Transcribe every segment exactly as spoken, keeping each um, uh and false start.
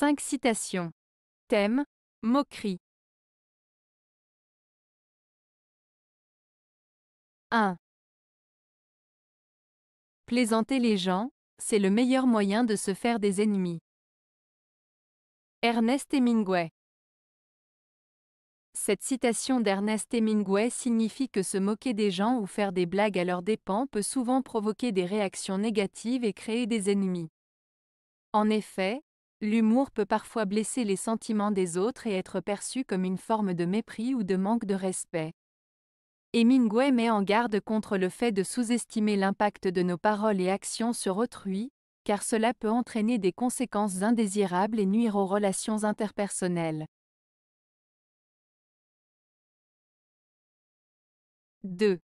cinq citations. Thème, moquerie. un. Plaisanter les gens, c'est le meilleur moyen de se faire des ennemis. Ernest Hemingway. Cette citation d'Ernest Hemingway signifie que se moquer des gens ou faire des blagues à leurs dépens peut souvent provoquer des réactions négatives et créer des ennemis. En effet, l'humour peut parfois blesser les sentiments des autres et être perçu comme une forme de mépris ou de manque de respect. Hemingway met en garde contre le fait de sous-estimer l'impact de nos paroles et actions sur autrui, car cela peut entraîner des conséquences indésirables et nuire aux relations interpersonnelles. deux.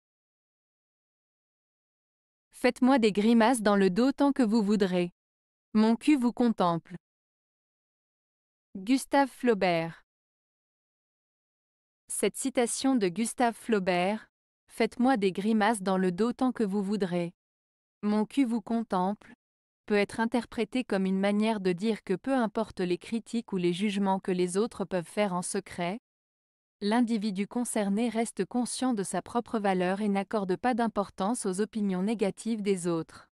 Faites-moi des grimaces dans le dos tant que vous voudrez. Mon cul vous contemple. Gustave Flaubert. Cette citation de Gustave Flaubert, « Faites-moi des grimaces dans le dos tant que vous voudrez. Mon cul vous contemple », peut être interprétée comme une manière de dire que peu importe les critiques ou les jugements que les autres peuvent faire en secret, l'individu concerné reste conscient de sa propre valeur et n'accorde pas d'importance aux opinions négatives des autres.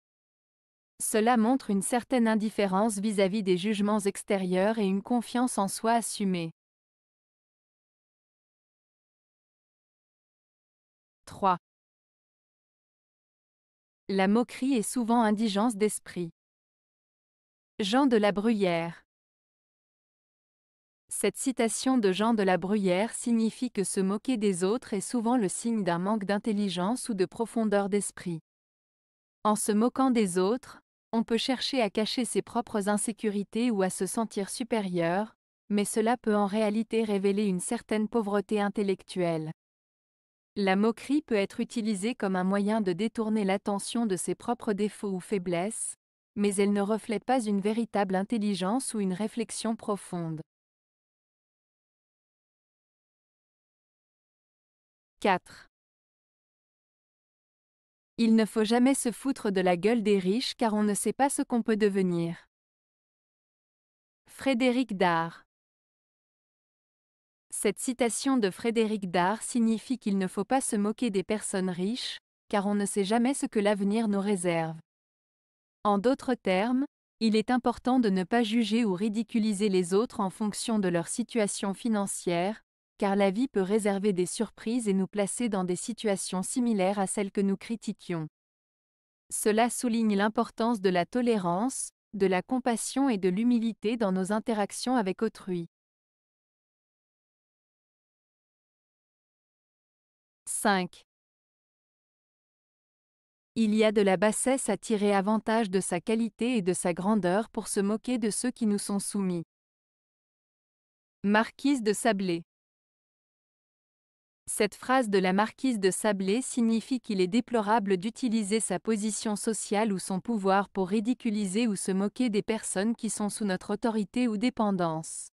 Cela montre une certaine indifférence vis-à-vis des jugements extérieurs et une confiance en soi assumée. trois. La moquerie est souvent indigence d'esprit. Jean de la Bruyère. Cette citation de Jean de la Bruyère signifie que se moquer des autres est souvent le signe d'un manque d'intelligence ou de profondeur d'esprit. En se moquant des autres, on peut chercher à cacher ses propres insécurités ou à se sentir supérieur, mais cela peut en réalité révéler une certaine pauvreté intellectuelle. La moquerie peut être utilisée comme un moyen de détourner l'attention de ses propres défauts ou faiblesses, mais elle ne reflète pas une véritable intelligence ou une réflexion profonde. quatre. Il ne faut jamais se foutre de la gueule des riches car on ne sait pas ce qu'on peut devenir. Frédéric Dard. Cette citation de Frédéric Dard signifie qu'il ne faut pas se moquer des personnes riches, car on ne sait jamais ce que l'avenir nous réserve. En d'autres termes, il est important de ne pas juger ou ridiculiser les autres en fonction de leur situation financière, car la vie peut réserver des surprises et nous placer dans des situations similaires à celles que nous critiquions. Cela souligne l'importance de la tolérance, de la compassion et de l'humilité dans nos interactions avec autrui. cinq. Il y a de la bassesse à tirer avantage de sa qualité et de sa grandeur pour se moquer de ceux qui nous sont soumis. Marquise de Sablé. Cette phrase de la marquise de Sablé signifie qu'il est déplorable d'utiliser sa position sociale ou son pouvoir pour ridiculiser ou se moquer des personnes qui sont sous notre autorité ou dépendance.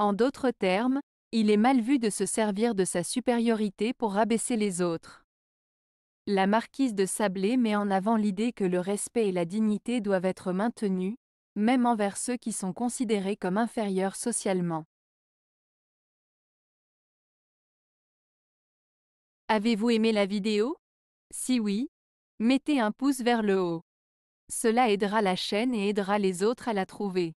En d'autres termes, il est mal vu de se servir de sa supériorité pour rabaisser les autres. La marquise de Sablé met en avant l'idée que le respect et la dignité doivent être maintenus, même envers ceux qui sont considérés comme inférieurs socialement. Avez-vous aimé la vidéo? Si oui, mettez un pouce vers le haut. Cela aidera la chaîne et aidera les autres à la trouver.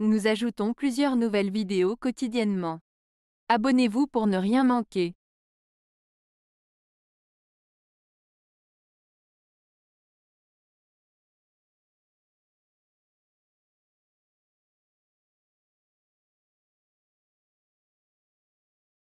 Nous ajoutons plusieurs nouvelles vidéos quotidiennement. Abonnez-vous pour ne rien manquer.